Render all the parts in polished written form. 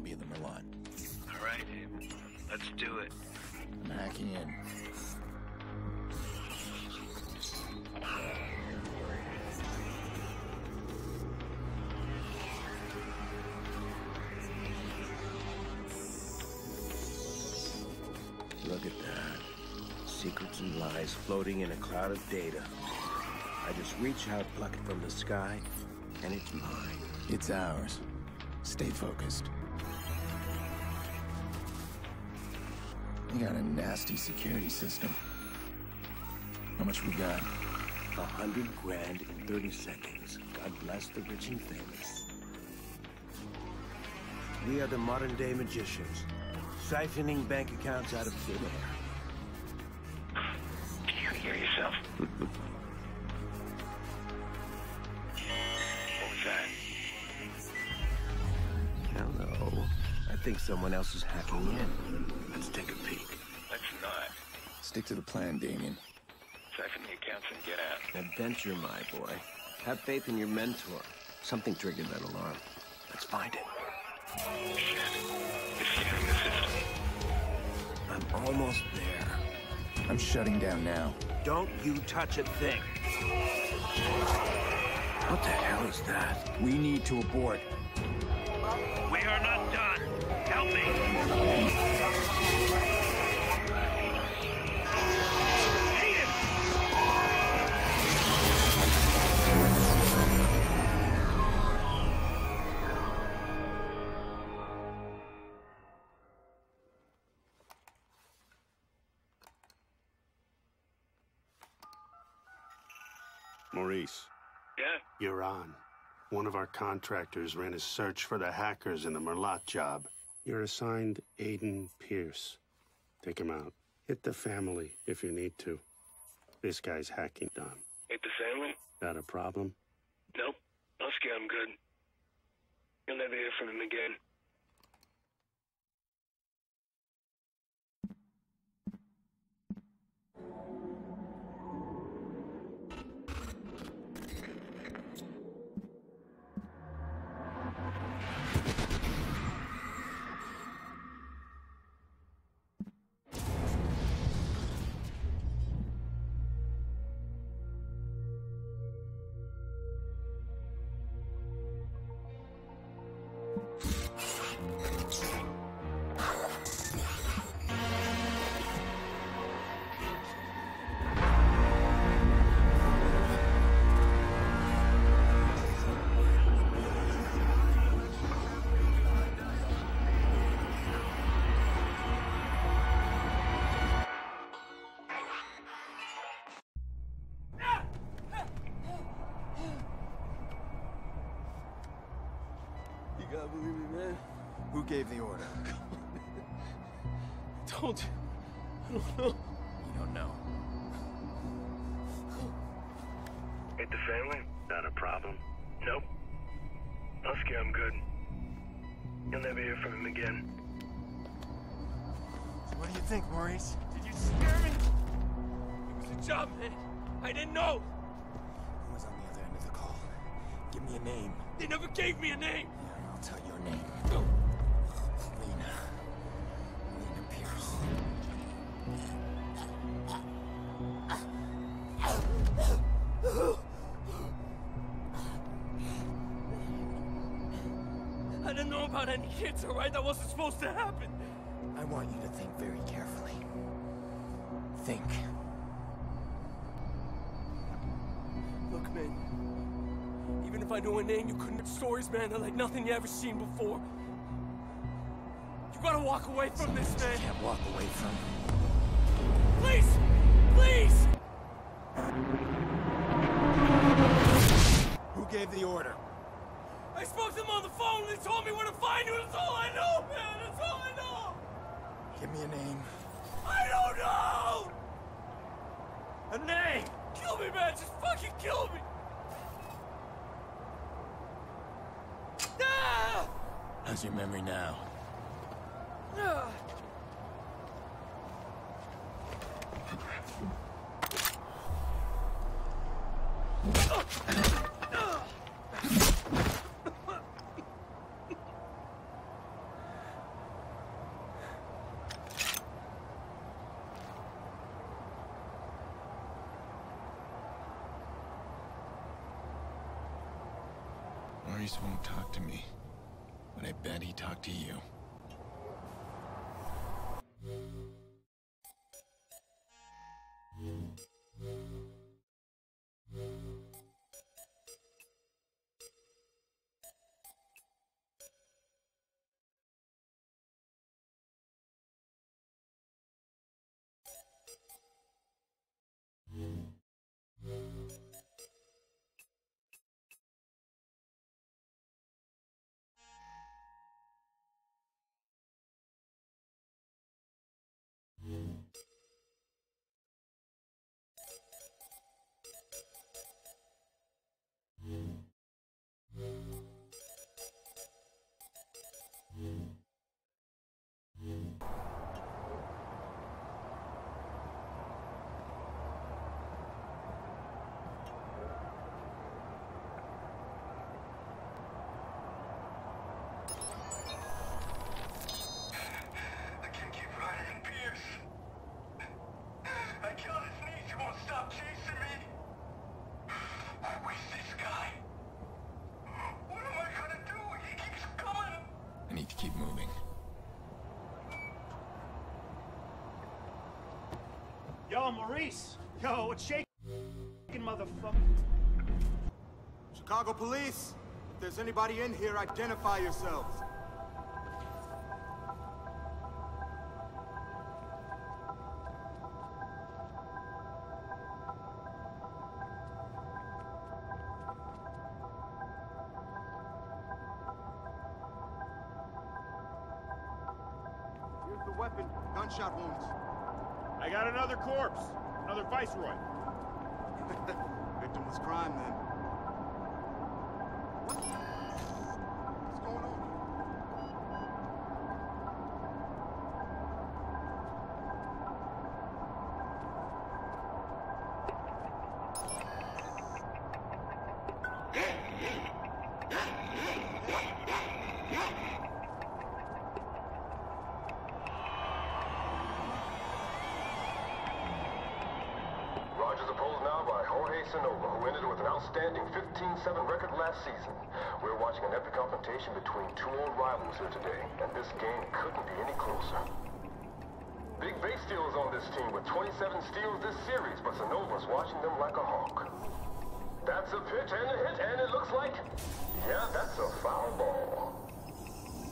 lobby of the Merlot. All right, let's do it. I'm hacking in. Look at that. Secrets and lies floating in a cloud of data. I just reach out, pluck it from the sky, and it's mine. It's ours. Stay focused. We got a nasty security system. How much we got? 100 grand in 30 seconds. God bless the rich and famous. We are the modern-day magicians, siphoning bank accounts out of thin air. Can you hear yourself? I think someone else is hacking in. Let's take a peek. Let's not. Stick to the plan, Damien. Siphon the accounts and get out. Adventure, my boy. Have faith in your mentor. Something triggered that alarm. Let's find it. Shit. It's scanning the system. I'm almost there. I'm shutting down now. Don't you touch a thing. What the hell is that? We need to abort. We are not done. Help me. Maurice. Yeah? You're on. One of our contractors ran a search for the hackers in the Merlot job. You're assigned Aiden Pierce. Take him out. Hit the family if you need to. This guy's hacking Dom. Hit the family? Not a problem? Nope. I'll scare him good. You'll never hear from him again. Who gave the order? I don't know. You don't know. Hit the family? Not a problem. Nope. I'll scare him good. You'll never hear from him again. What do you think, Maurice? Did you scare me? It was a job, man. I didn't know. Who was on the other end of the call? Give me a name. They never gave me a name. Yeah, I'll tell your name. No. Lena Pearce. I didn't know about any kids, all right? That wasn't supposed to happen. I want you to think very carefully. Think. Look, man. Even if I knew a name, you couldn't. Stories, man, they're like nothing you ever seen before. You gotta walk away from this, man. You can't walk away from it. Please! Please! Who gave the order? I spoke to them on the phone and they told me where to find you. That's all I know, man! That's all I know! Give me a name. I don't know! A name! Kill me, man! Just fucking kill me! How's your memory now? Maurice won't talk to me, but I bet he talked to you. Yo, Maurice! Yo, it's shaking, motherfucker. Chicago police, if there's anybody in here, identify yourselves. Here's the weapon, gunshot wounds. I got another corpse. Another viceroy. Victimless crime, then. What's going on? Who ended with an outstanding 15-7 record last season. We're watching an epic confrontation between two old rivals here today, and this game couldn't be any closer. Big base steal is on this team with 27 steals this series, but Sanova's watching them like a hawk. That's a pitch and a hit, and it looks like... yeah, that's a foul ball.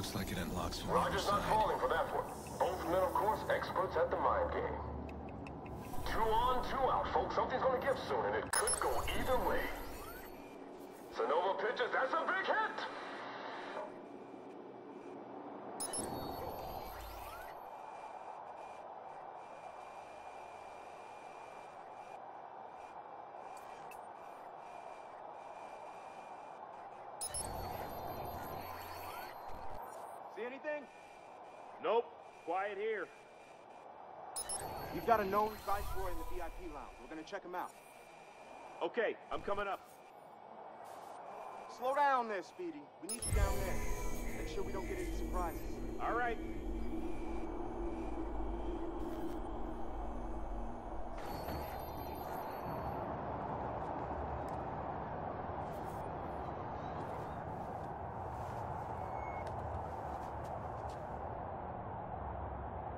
Looks like it unlocks from the other side. Roger's not falling for that one. Both men, of course, experts at the mind game. Two on, two out, folks. Something's gonna give soon, and it could go either way. Sanova pitches. That's a big hit! See anything? Nope. Quiet here. You've got a known viceroy in the VIP lounge. We're gonna check him out. Okay, I'm coming up. Slow down there, Speedy. We need you down there. Make sure we don't get any surprises. All right.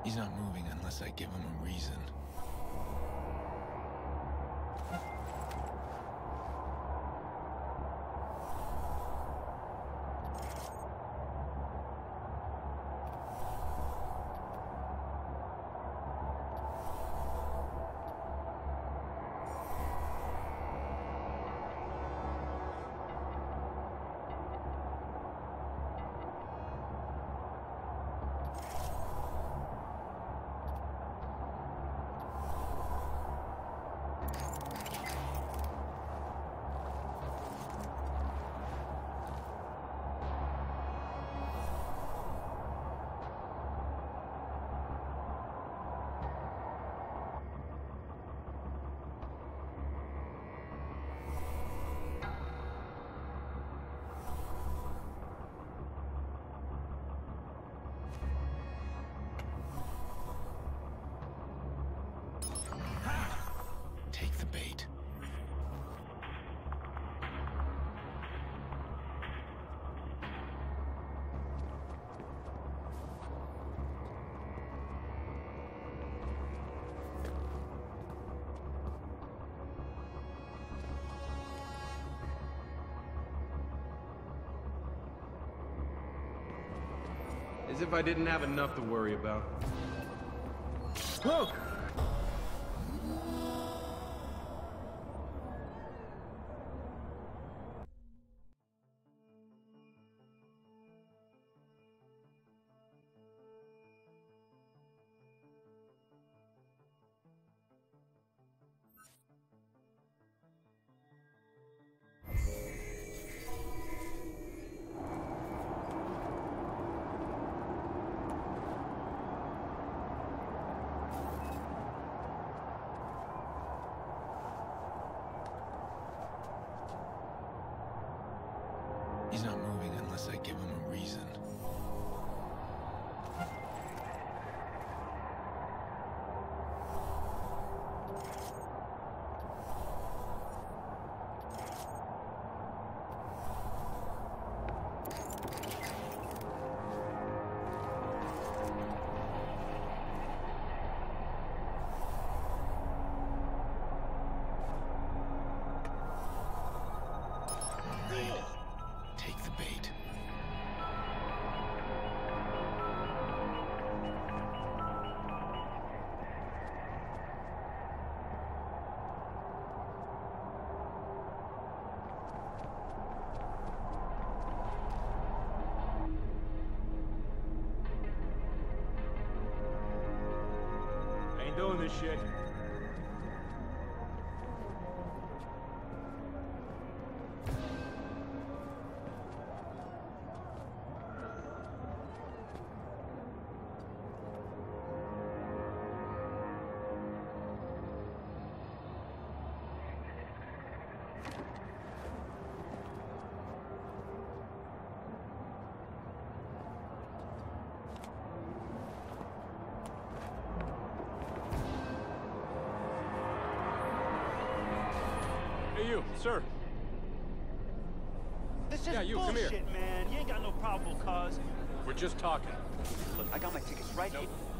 He's not moving unless I give him a reason. As if I didn't have enough to worry about. Look! He's not moving unless I give him a reason. Doing this shit. You, sir. This is bullshit, man. You ain't got no probable cause. We're just talking. Look, I got my tickets right here.